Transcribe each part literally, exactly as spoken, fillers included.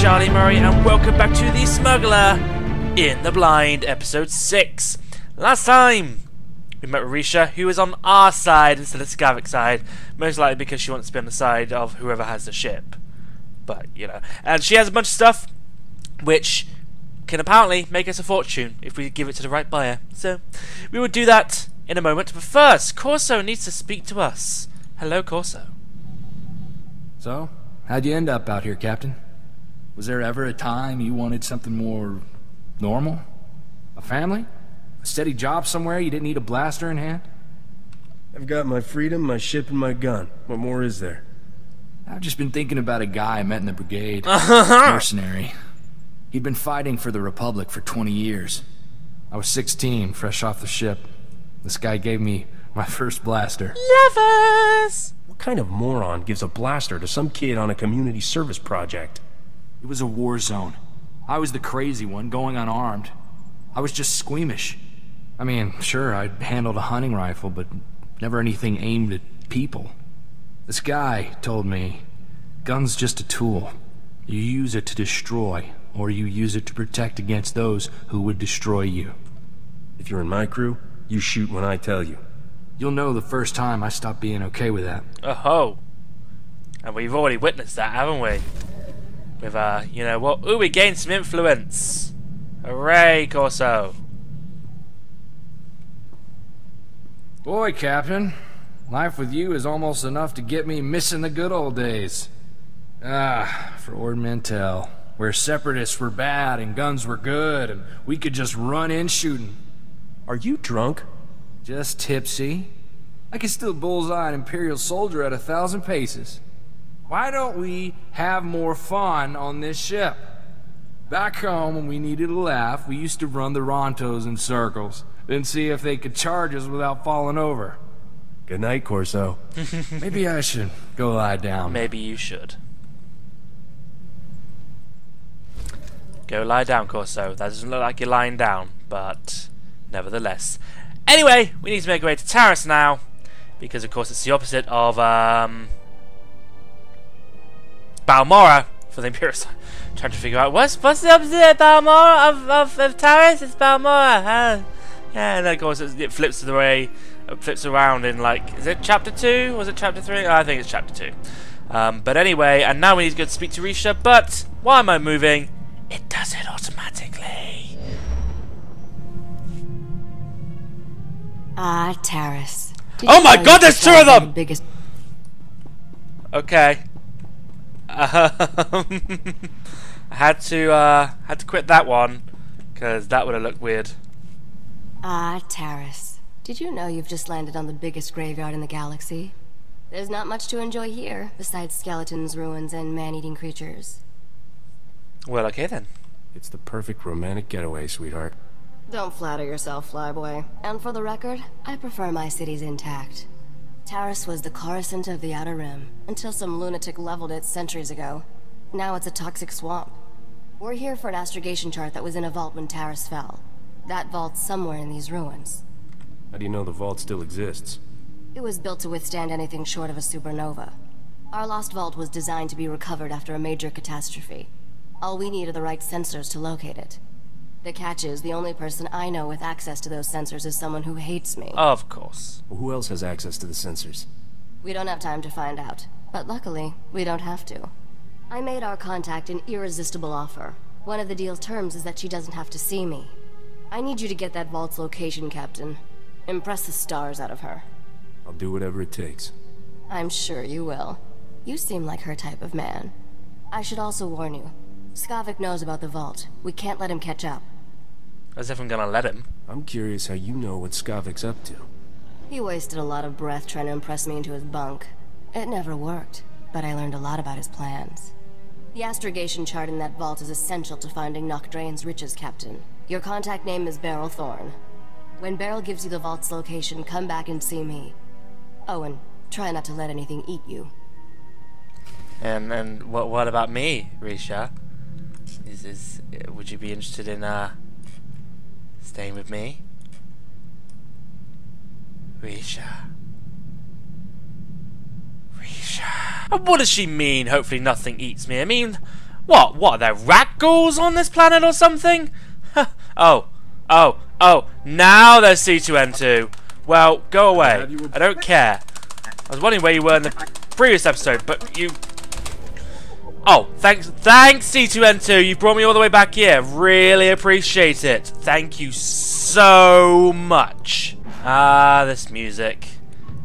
Charlie Murray, and welcome back to The Smuggler in the Blind, Episode six. Last time, we met with Risha, who is on our side instead of Scavic's side, most likely because she wants to be on the side of whoever has the ship. But, you know. And she has a bunch of stuff, which can apparently make us a fortune if we give it to the right buyer. So, we will do that in a moment. But first, Corso needs to speak to us. Hello, Corso. So, how'd you end up out here, Captain? Was there ever a time you wanted something more normal? A family? A steady job somewhere you didn't need a blaster in hand? I've got my freedom, my ship, and my gun. What more is there? I've just been thinking about a guy I met in the brigade. Mercenary. He'd been fighting for the Republic for twenty years. I was sixteen, fresh off the ship. This guy gave me my first blaster. Lovers! What kind of moron gives a blaster to some kid on a community service project? It was a war zone. I was the crazy one, going unarmed. I was just squeamish. I mean, sure, I'd handled a hunting rifle, but never anything aimed at people. This guy told me, gun's just a tool. You use it to destroy, or you use it to protect against those who would destroy you. If you're in my crew, you shoot when I tell you. You'll know the first time I stop being okay with that. Oh-ho. And we've already witnessed that, haven't we? With, uh, you know what? Ooh, we gained some influence! Hooray, Corso! Boy, Captain. Life with you is almost enough to get me missing the good old days. Ah, for Ord Mantell, where separatists were bad and guns were good, and we could just run in shooting. Are you drunk? Just tipsy. I can still bullseye an Imperial soldier at a thousand paces. Why don't we have more fun on this ship? Back home, when we needed a laugh, we used to run the Rontos in circles, then see if they could charge us without falling over. Good night, Corso. Maybe I should go lie down. Maybe you should. Go lie down, Corso. That doesn't look like you're lying down, but nevertheless. Anyway, we need to make our way to Taris now, because of course it's the opposite of, um... Balmorra for the Imperial side. Trying to figure out what's what's the opposite of Balmorra of of, of Taris? It's Balmorra, huh? Yeah, and then of course it flips the way, it flips around in like, is it chapter two? Was it chapter three? I think it's chapter two. Um, but anyway, and now we need to go to speak to Risha. But why am I moving? It does it automatically. Ah, Taris. Oh my God! There's two of them. Biggest... Okay. Um, I had to uh, had to quit that one because that would have looked weird. Ah, Taris, did you know you've just landed on the biggest graveyard in the galaxy? There's not much to enjoy here besides skeletons, ruins, and man-eating creatures. Well, okay then. It's the perfect romantic getaway, sweetheart. Don't flatter yourself, flyboy. And for the record, I prefer my cities intact. Taris was the Coruscant of the Outer Rim, until some lunatic leveled it centuries ago. Now it's a toxic swamp. We're here for an astrogation chart that was in a vault when Taris fell. That vault's somewhere in these ruins. How do you know the vault still exists? It was built to withstand anything short of a supernova. Our lost vault was designed to be recovered after a major catastrophe. All we need are the right sensors to locate it. The catch is, the only person I know with access to those sensors is someone who hates me. Of course. Well, who else has access to the sensors? We don't have time to find out. But luckily, we don't have to. I made our contact an irresistible offer. One of the deal's terms is that she doesn't have to see me. I need you to get that vault's location, Captain. Impress the stars out of her. I'll do whatever it takes. I'm sure you will. You seem like her type of man. I should also warn you. Scavic knows about the vault. We can't let him catch up. As if I'm gonna let him. I'm curious how you know what Scavic's up to. He wasted a lot of breath trying to impress me into his bunk. It never worked, but I learned a lot about his plans. The astrogation chart in that vault is essential to finding Noctrain's riches, Captain. Your contact name is Beryl Thorne. When Beryl gives you the vault's location, come back and see me. Oh, and try not to let anything eat you. And and what what about me, Risha? Is, is would you be interested in uh staying with me, Risha? Risha. What does she mean? Hopefully nothing eats me. I mean, What? What? Are there Rakghouls on this planet or something? oh. Oh. Oh. Now there's C two N two. Well, go away. I don't care. I was wondering where you were in the previous episode, but you... Oh, thanks, thanks C two N two. You brought me all the way back here. Really appreciate it. Thank you so much. Ah, this music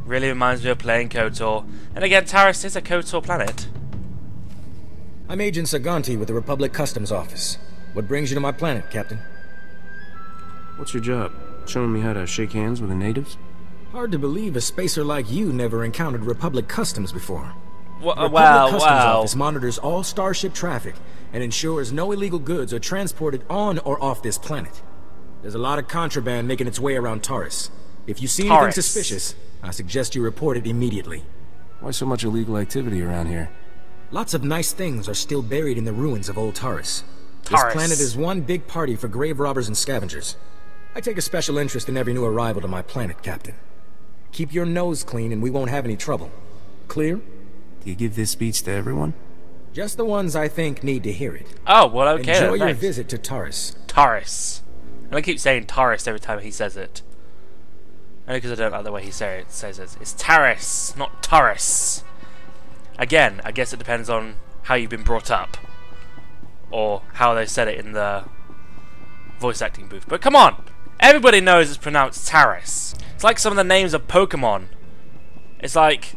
really reminds me of playing KOTOR. And again, Taris is a KOTOR planet. I'm Agent Saganti with the Republic Customs Office. What brings you to my planet, Captain? What's your job? Showing me how to shake hands with the natives? Hard to believe a spacer like you never encountered Republic Customs before. W Republic well, Customs well. Office monitors all starship traffic and ensures no illegal goods are transported on or off this planet. There's a lot of contraband making its way around Taris. If you see Taris. anything suspicious, I suggest you report it immediately. Why so much illegal activity around here? Lots of nice things are still buried in the ruins of old Taris. Taris. This planet is one big party for grave robbers and scavengers. I take a special interest in every new arrival to my planet, Captain. Keep your nose clean and we won't have any trouble. Clear? You give this speech to everyone? Just the ones I think need to hear it. Oh, well, okay. Enjoy your nice. visit to Taris. Taris. And I keep saying Taris every time he says it. Only because I don't like the way he say it, says it. It's Taris, not Taris. Again, I guess it depends on how you've been brought up. Or how they said it in the voice acting booth. But come on! Everybody knows it's pronounced Taris. It's like some of the names of Pokemon. It's like...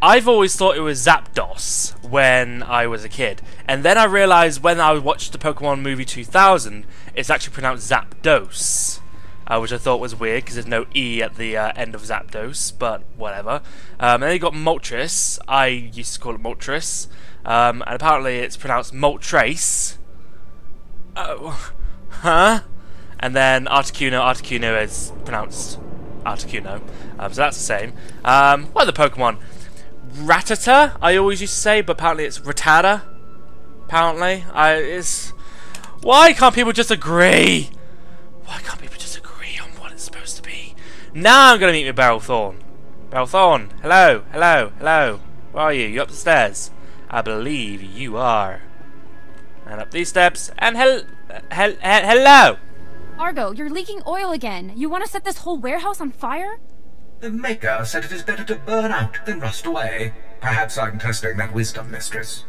I've always thought it was Zapdos when I was a kid, and then I realised when I watched the Pokemon movie two thousand, it's actually pronounced Zapdos, uh, which I thought was weird because there's no E at the uh, end of Zapdos, but whatever. Um, and then you got Moltres. I used to call it Moltres, um, and apparently it's pronounced Moltres. Oh, huh? And then Articuno, Articuno is pronounced Articuno, um, so that's the same. Um, what are the Pokemon? Ratata, I always used to say, but apparently it's Rattata. Apparently, I is. Why can't people just agree? Why can't people just agree on what it's supposed to be? Now I'm gonna meet with Beryl Thorne. Beryl Thorne, hello, hello, hello. Where are you? You up the stairs? I believe you are. And up these steps, and hel, hel, hel hello. Argo, you're leaking oil again. You want to set this whole warehouse on fire? The Maker said it is better to burn out than rust away. Perhaps I'm testing that wisdom, mistress.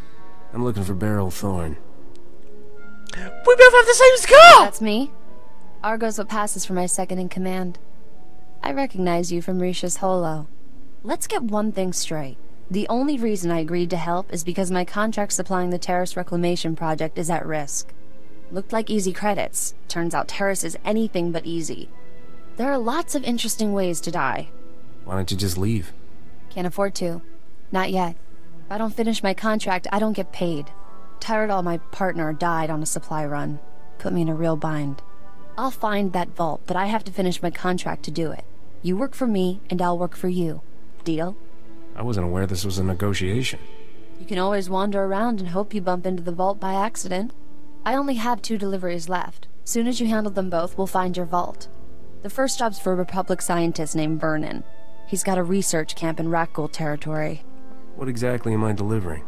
I'm looking for Beryl Thorne. We both have the same scar! That's me. Argo's what passes for my second in command. I recognize you from Risha's holo. Let's get one thing straight. The only reason I agreed to help is because my contract supplying the Terrace Reclamation project is at risk. Looked like easy credits. Turns out Terrace is anything but easy. There are lots of interesting ways to die. Why don't you just leave? Can't afford to. Not yet. If I don't finish my contract, I don't get paid. Tyrodal, my partner, died on a supply run. Put me in a real bind. I'll find that vault, but I have to finish my contract to do it. You work for me, and I'll work for you. Deal? I wasn't aware this was a negotiation. You can always wander around and hope you bump into the vault by accident. I only have two deliveries left. Soon as you handle them both, we'll find your vault. The first job's for a Republic scientist named Vernon. He's got a research camp in Rakghoul territory. What exactly am I delivering?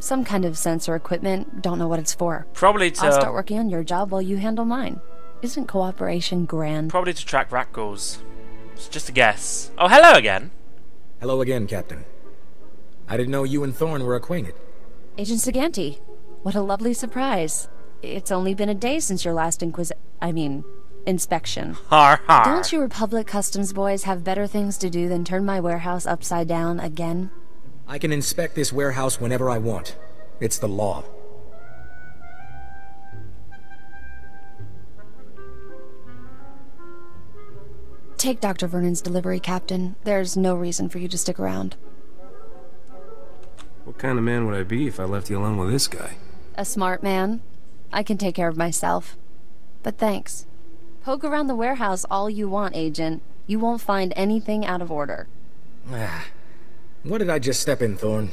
Some kind of sensor equipment. Don't know what it's for. Probably to... I'll start working on your job while you handle mine. Isn't cooperation grand? Probably to track Rakghouls. It's just a guess. Oh, hello again. Hello again, Captain. I didn't know you and Thorne were acquainted. Agent Saganti, what a lovely surprise. It's only been a day since your last inquis... I mean... inspection. Har, har. Don't you Republic Customs boys have better things to do than turn my warehouse upside down again? I can inspect this warehouse whenever I want. It's the law. Take Doctor Vernon's delivery, Captain. There's no reason for you to stick around. What kind of man would I be if I left you alone with this guy? A smart man. I can take care of myself. But thanks. Poke around the warehouse all you want, Agent. You won't find anything out of order. What did I just step in, Thorne?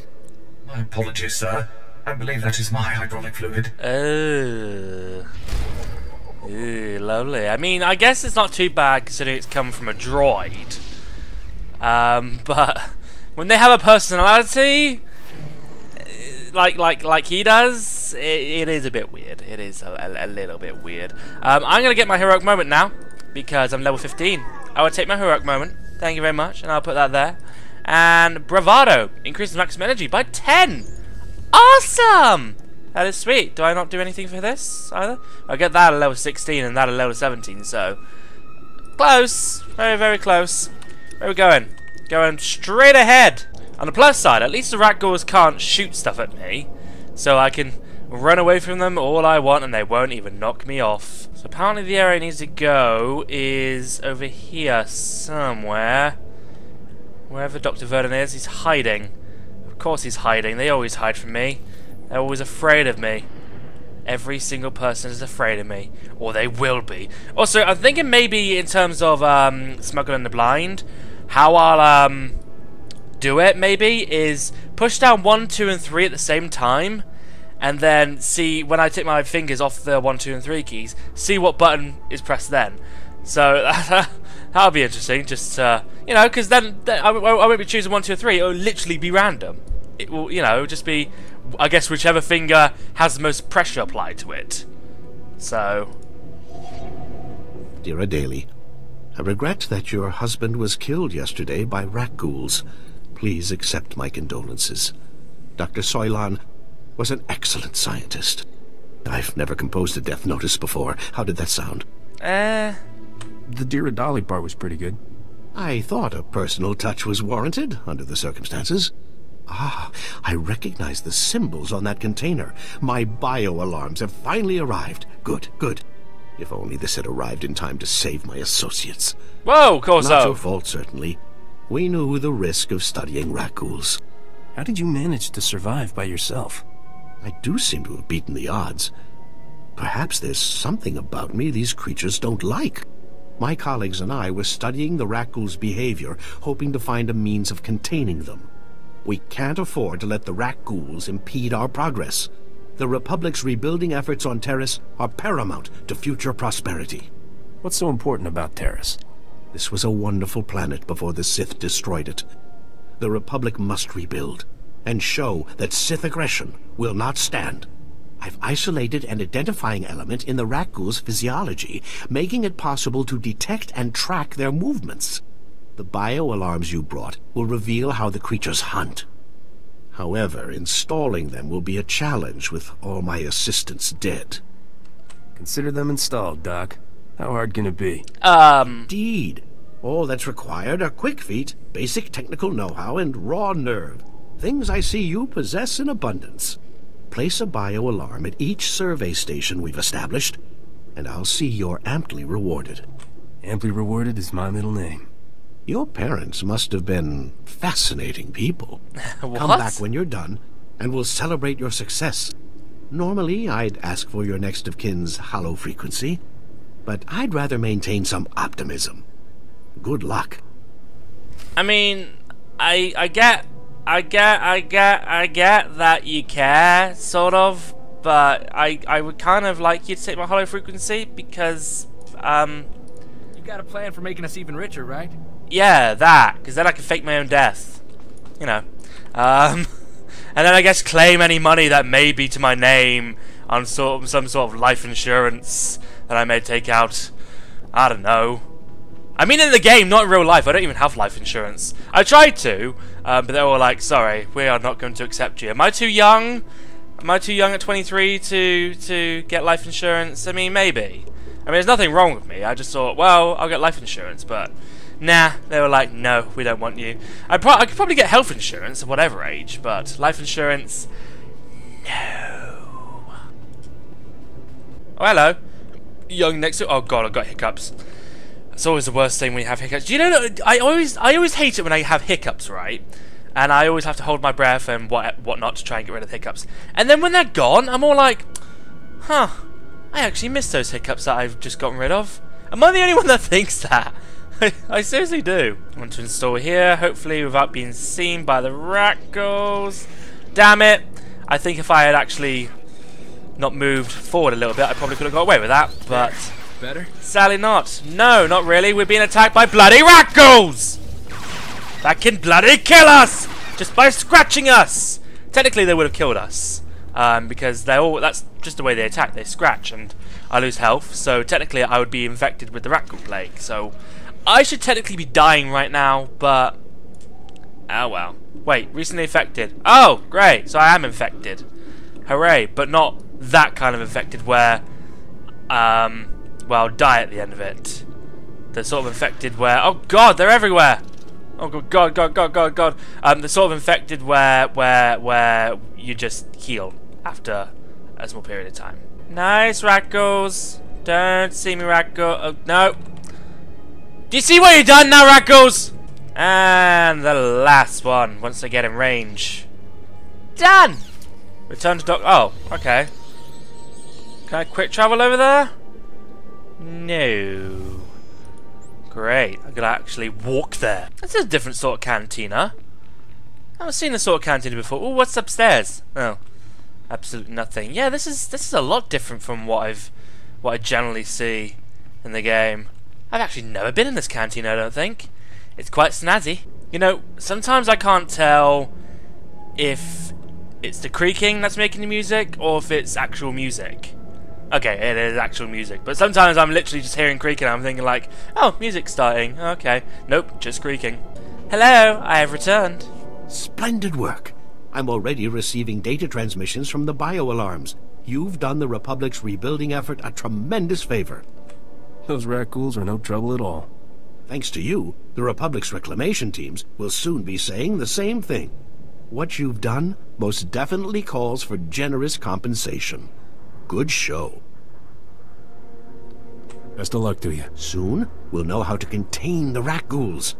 My apologies, sir. I believe that is my hydraulic fluid. Oh. Ooh, lovely. I mean, I guess it's not too bad considering it's come from a droid. Um, but when they have a personality, like like like he does, it's it, it is a bit weird. It is a, a, a little bit weird. Um, I'm gonna get my heroic moment now because I'm level fifteen. I will take my heroic moment. Thank you very much, and I'll put that there. And bravado increases maximum energy by ten. Awesome. That is sweet. Do I not do anything for this either? I get that at level sixteen and that at level seventeen. So close, very very close. Where are we going? Going straight ahead. On the plus side, at least the Rakghouls can't shoot stuff at me, so I can run away from them all I want and they won't even knock me off. So apparently the area I need to go is over here somewhere. Wherever Doctor Vernon is, he's hiding. Of course he's hiding, they always hide from me. They're always afraid of me. Every single person is afraid of me, or they will be. Also, I'm thinking maybe in terms of um, Smuggler in the Blind, how I'll... Um, do it maybe is push down one, two, and three at the same time, and then see when I take my fingers off the one, two, and three keys, see what button is pressed then. So that'll be interesting. Just uh, you know, because then I won't be choosing one, two, or three. It'll literally be random. It will, you know, just be I guess whichever finger has the most pressure applied to it. So, dear Adeli, I regret that your husband was killed yesterday by Rakghouls. Please accept my condolences. Doctor Soylan was an excellent scientist. I've never composed a death notice before. How did that sound? Uh... The Tyrodal part was pretty good. I thought a personal touch was warranted under the circumstances. Ah, I recognize the symbols on that container. My bio-alarms have finally arrived. Good, good. If only this had arrived in time to save my associates. Whoa, Corso! Not your fault, certainly. We knew the risk of studying Rakghouls. How did you manage to survive by yourself? I do seem to have beaten the odds. Perhaps there's something about me these creatures don't like. My colleagues and I were studying the Rakghouls' behavior, hoping to find a means of containing them. We can't afford to let the Rakghouls impede our progress. The Republic's rebuilding efforts on Taris are paramount to future prosperity. What's so important about Taris? This was a wonderful planet before the Sith destroyed it. The Republic must rebuild, and show that Sith aggression will not stand. I've isolated an identifying element in the Rakghouls' physiology, making it possible to detect and track their movements. The bio-alarms you brought will reveal how the creatures hunt. However, installing them will be a challenge with all my assistants dead. Consider them installed, Doc. How hard can it be? Um... Indeed. All that's required are quick feet, basic technical know-how, and raw nerve. Things I see you possess in abundance. Place a bio-alarm at each survey station we've established, and I'll see you're amply rewarded. Amply rewarded is my middle name. Your parents must have been fascinating people. What? Come back when you're done, and we'll celebrate your success. Normally, I'd ask for your next of kin's hollow frequency, but I'd rather maintain some optimism. Good luck. I mean, I I get, I get, I get, I get that you care, sort of, but I I would kind of like you to take my hollow frequency because um. You got a plan for making us even richer, right? Yeah, that. Because then I can fake my own death, you know, um, and then I guess claim any money that may be to my name on sort of some sort of life insurance that I may take out. I don't know. I mean, in the game, not in real life. I don't even have life insurance. I tried to, uh, but they were like, sorry, we are not going to accept you. Am I too young? Am I too young at twenty-three to to get life insurance? I mean, maybe. I mean, there's nothing wrong with me. I just thought, well, I'll get life insurance, but nah, they were like, no, we don't want you. I, pro I could probably get health insurance at whatever age, but life insurance, no. Oh, hello. Young next to oh god, I got hiccups. It's always the worst thing when you have hiccups. Do you know? I always, I always hate it when I have hiccups, right? And I always have to hold my breath and what, whatnot to try and get rid of the hiccups. And then when they're gone, I'm all like, huh? I actually missed those hiccups that I've just gotten rid of. Am I the only one that thinks that? I, I seriously do. I want to install here, hopefully without being seen by the Rakghouls. Damn it! I think if I had actually not moved forward a little bit, I probably could have got away with that, but better. Sadly not. No, not really. We're being attacked by bloody Rakghouls! That can bloody kill us! Just by scratching us! Technically, they would have killed us. um, because they all that's just the way they attack. They scratch and I lose health, so technically I would be infected with the Rakghoul plague, so I should technically be dying right now, but oh well. Wait, recently infected. Oh, great, so I am infected. Hooray, but not that kind of infected where, um, well, I'll die at the end of it. The sort of infected where, oh god, they're everywhere! Oh god, god, god, god, god. Um, the sort of infected where, where, where you just heal after a small period of time. Nice, Rakghoul. Don't see me, Rakghoul. Oh, no. Do you see what you've done now, Rakghoul? And the last one, once they get in range. Done! Return to dock. Oh, okay. Can I quick travel over there? No. Great. I'm gonna actually walk there. This is a different sort of cantina. I haven't seen this sort of cantina before. Oh, what's upstairs? Oh, absolutely nothing. Yeah, this is this is a lot different from what I've what I generally see in the game. I've actually never been in this cantina, I don't think. It's quite snazzy. You know, sometimes I can't tell if it's the creaking that's making the music, or if it's actual music. Okay, it is actual music, but sometimes I'm literally just hearing creaking and I'm thinking like, oh, music's starting, okay. Nope, just creaking. Hello, I have returned. Splendid work. I'm already receiving data transmissions from the bio-alarms. You've done the Republic's rebuilding effort a tremendous favor. Those Rakghouls are no trouble at all. Thanks to you, the Republic's reclamation teams will soon be saying the same thing. What you've done most definitely calls for generous compensation. Good show. Best of luck to you. Soon, we'll know how to contain the Rakghouls.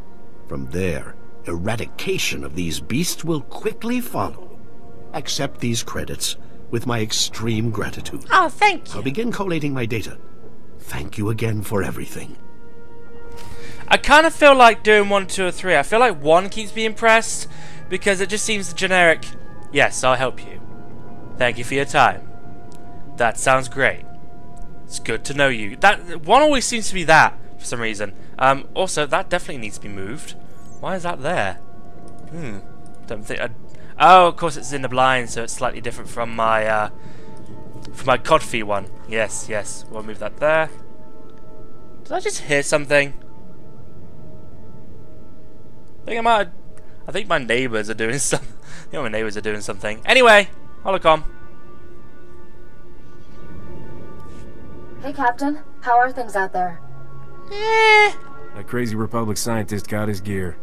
From there, eradication of these beasts will quickly follow. Accept these credits with my extreme gratitude. Oh, thank you. I'll begin collating my data. Thank you again for everything. I kind of feel like doing one, two, or three. I feel like one keeps being pressed, because it just seems generic. Yes, I'll help you. Thank you for your time. That sounds great. It's good to know you. That one always seems to be that for some reason. Um, also, that definitely needs to be moved. Why is that there? Hmm. Don't think. I'd... Oh, of course, it's in the blind, so it's slightly different from my uh, from my Codfee one. Yes, yes. We'll move that there. Did I just hear something? I think I might. Have... I think my neighbours are doing some. You know, my neighbours are doing something. Anyway, Holocom. Hey, Captain. How are things out there? Eh. That crazy Republic scientist got his gear.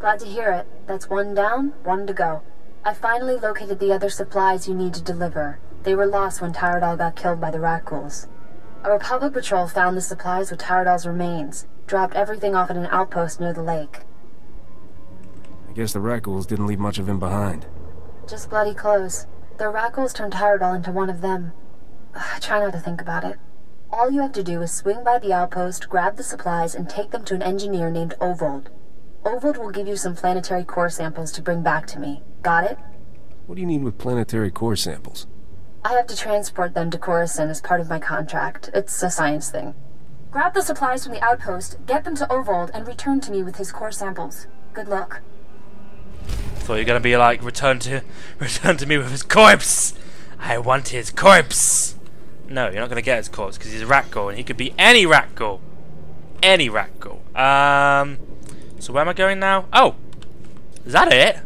Glad to hear it. That's one down, one to go. I finally located the other supplies you need to deliver. They were lost when Tyrodal got killed by the Rakghouls. A Republic patrol found the supplies with Tyrodal's remains. Dropped everything off at an outpost near the lake. Guess the Rakghouls didn't leave much of him behind. Just bloody clothes. The Rakghouls turned Tyrodal into one of them. Ugh, try not to think about it. All you have to do is swing by the outpost, grab the supplies, and take them to an engineer named Ovold. Ovold will give you some planetary core samples to bring back to me. Got it? What do you need with planetary core samples? I have to transport them to Coruscant as part of my contract. It's a science thing. Grab the supplies from the outpost, get them to Ovold, and return to me with his core samples. Good luck. Thought you're gonna be like, return to, return to me with his corpse. I want his corpse. No, you're not gonna get his corpse because he's a Rakghoul, and he could be any Rakghoul, any Rakghoul. Um, so where am I going now? Oh, is that it?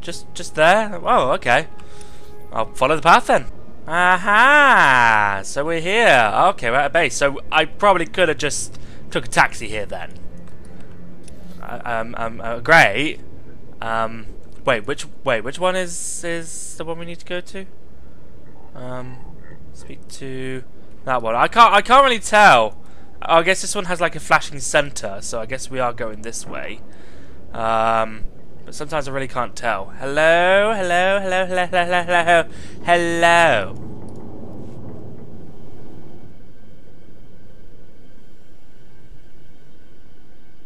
Just, just there? Oh, okay. I'll follow the path then. Aha! So we're here. Okay, we're at a base. So I probably could have just took a taxi here then. Um, um, uh, great. Um, wait, which wait, which one is is the one we need to go to? Um, speak to that one. I can't I can't really tell. I guess this one has like a flashing center, so I guess we are going this way. Um, but sometimes I really can't tell. Hello, hello, hello, hello, hello, hello, hello.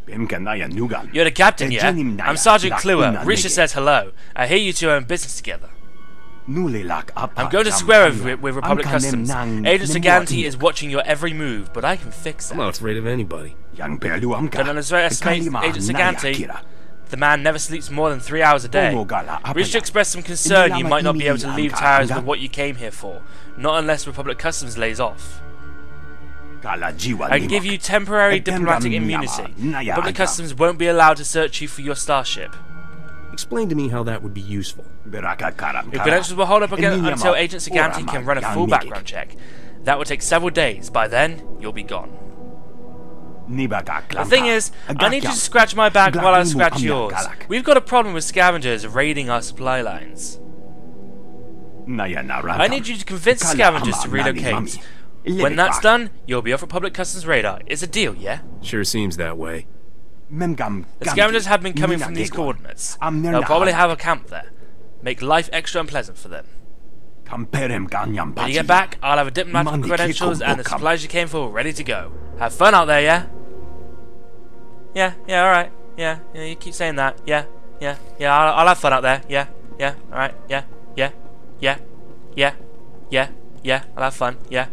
You're the captain, yeah? I'm Sergeant Clure. Risha says hello. I hear you two own business together. I'm going to square over it with Republic Customs. Agent Saganti is watching your every move, but I can fix that. I'm not afraid of anybody. Don't underestimate Agent Saganti. The man never sleeps more than three hours a day. Risha expressed some concern you might not be able to leave Taris with what you came here for, not unless Republic Customs lays off. I give you temporary diplomatic immunity. Republic Customs won't be allowed to search you for your starship. Explain to me how that would be useful. Your credentials will hold up again until Agent Saganti can run a full background check. That will take several days. By then, you'll be gone. The thing is, I need you to scratch my back while I scratch yours. We've got a problem with scavengers raiding our supply lines. I need you to convince scavengers to relocate. When that's done, you'll be off Republic Customs radar. It's a deal, yeah? Sure seems that way. The scavengers have been coming from these coordinates. They'll probably have a camp there. Make life extra unpleasant for them. When you get back, I'll have a diplomatic credentials and the supplies you came for ready to go. Have fun out there, yeah? Yeah, yeah, alright. Yeah, yeah, you keep saying that. Yeah, yeah, yeah, I'll, I'll have fun out there. Yeah, yeah, alright. Yeah, yeah, yeah, yeah, yeah, yeah, I'll have fun. Yeah,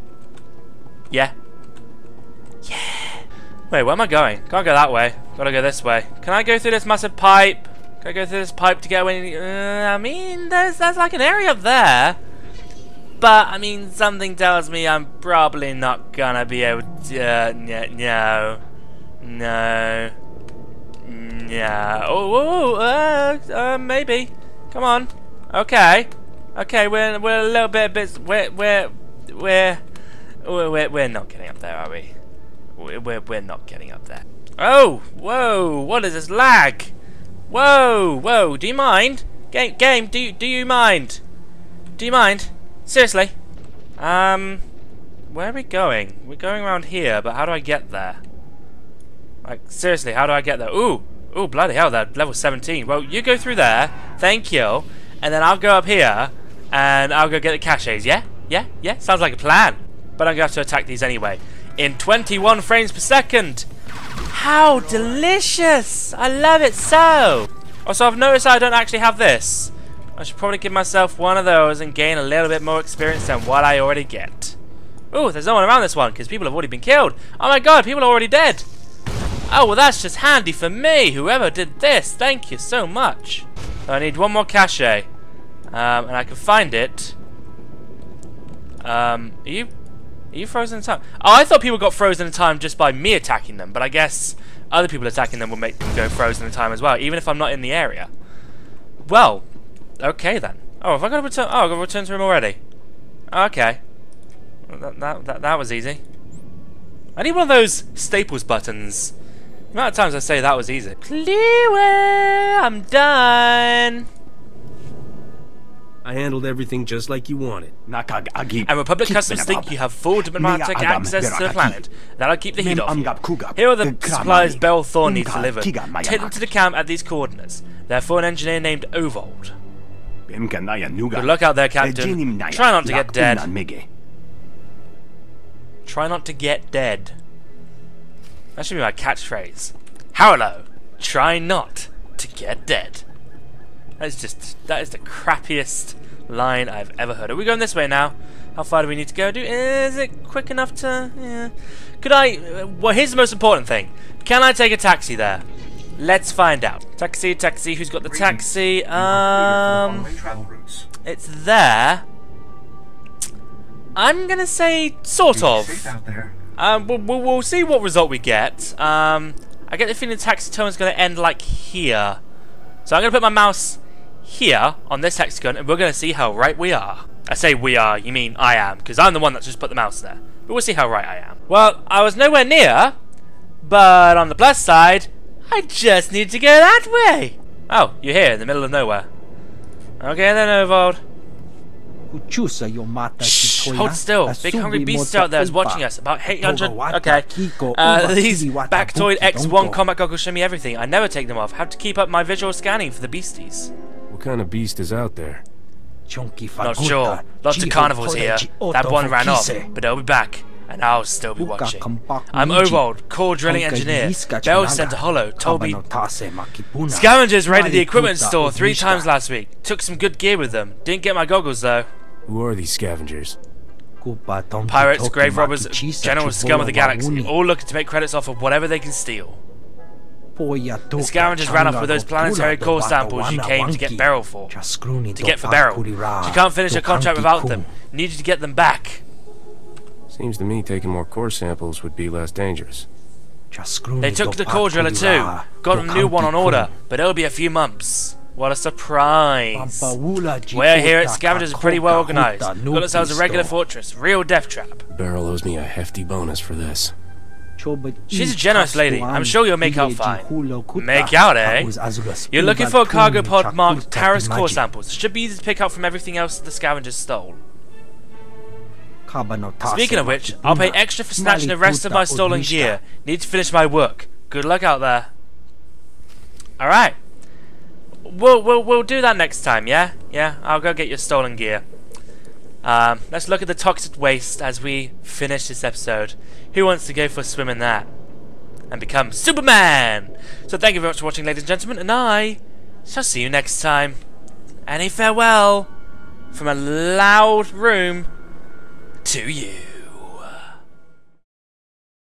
yeah, yeah. Wait, where am I going? Can't go that way. Gotta go this way. Can I go through this massive pipe? Can I go through this pipe to get away? Uh, I mean, there's, there's like an area up there. But, I mean, something tells me I'm probably not gonna be able to... Uh, no. No. No. Oh, uh, uh, maybe. Come on. Okay. Okay, we're, we're a little bit... bit we're, we're, we're, we're... We're not getting up there, are we? We're, we're not getting up there. Oh! Whoa! What is this lag? Whoa! Whoa! Do you mind? Game, game, do, do you mind? Do you mind? Seriously, um, where are we going? We're going around here, but how do I get there? Like, seriously, how do I get there? Ooh, ooh, bloody hell, that level seventeen. Well, you go through there, thank you, and then I'll go up here, and I'll go get the caches, yeah? Yeah, yeah, sounds like a plan. But I'm going to have to attack these anyway. In twenty-one frames per second! How delicious! I love it so! Also, I've noticed I don't actually have this. I should probably give myself one of those and gain a little bit more experience than what I already get. Ooh, there's no one around this one, because people have already been killed. Oh my god, people are already dead. Oh, well that's just handy for me, whoever did this. Thank you so much. So I need one more cache. Um, and I can find it. Um, are you, are you frozen in time? Oh, I thought people got frozen in time just by me attacking them, but I guess other people attacking them will make them go frozen in time as well, even if I'm not in the area. Well... Okay then. Oh, have I got to return? Oh, I've got to return to him already. Okay. That, that, that, that was easy. I need one of those staples buttons. The amount of times I say that was easy. Clue, I'm done. I handled everything just like you wanted. And Republic Customs think you have full diplomatic access to the planet. That'll keep the heat off you. Here are the supplies Beryl Thorne needs delivered. Take them to the camp at these coordinates. They're for an engineer named Ovold. Good luck out there, Captain. Try not to get dead. Try not to get dead. That should be my catchphrase. Harlow, try not to get dead. That's just, that is the crappiest line I've ever heard. Are we going this way now? How far do we need to go? Do, is it quick enough to... Yeah. Could I... Well, here's the most important thing. Can I take a taxi there? Let's find out. Taxi, taxi, who's got the taxi? Um, it's there. I'm gonna say sort of. Um, we'll, we'll, we'll see what result we get. Um, I get the feeling the taxi tone is gonna end like here. So I'm gonna put my mouse here on this hexagon and we're gonna see how right we are. I say we are, you mean I am, because I'm the one that's just put the mouse there. But we'll see how right I am. Well, I was nowhere near, but on the plus side, I just need to go that way! Oh, you're here, in the middle of nowhere. Okay then, Ovold. Shh, hold still. Big hungry beast out there is watching us. About eight hundred... Okay. Uh, these Baktoid X one combat goggles show me everything. I never take them off. Have to keep up my visual scanning for the beasties. What kind of beast is out there? Not sure. Lots of carnivores here. That one ran off, but they'll be back. And I'll still be watching. I'm Ovold, core drilling engineer. Bell sent a hollow, told me... Scavengers raided the equipment store three times last week. Took some good gear with them. Didn't get my goggles though. Who are these scavengers? Pirates, grave robbers, general scum of the galaxy. All looking to make credits off of whatever they can steal. The scavengers ran off with those planetary core samples you came to get Beryl for. To get for Beryl. She can't finish her contract without them. You needed to get them back. Seems to me taking more core samples would be less dangerous. They took the core driller too. Got a new one on order, but it'll be a few months. What a surprise! We're here at Scavengers are pretty well organized. Got ourselves a regular fortress, real death trap. Beryl owes me a hefty bonus for this. She's a generous lady. I'm sure you'll make out fine. Make out, eh? You're looking for a cargo pod marked Taris core samples. Should be easy to pick up from everything else the scavengers stole. Speaking of which, I'll pay extra for snatching the rest of my stolen gear. Need to finish my work. Good luck out there. Alright. We'll, we'll, we'll do that next time, yeah? Yeah, I'll go get your stolen gear. Um, let's look at the toxic waste as we finish this episode. Who wants to go for a swim in that? And become Superman! So thank you very much for watching, ladies and gentlemen, and I shall see you next time. And a farewell from a loud room to you.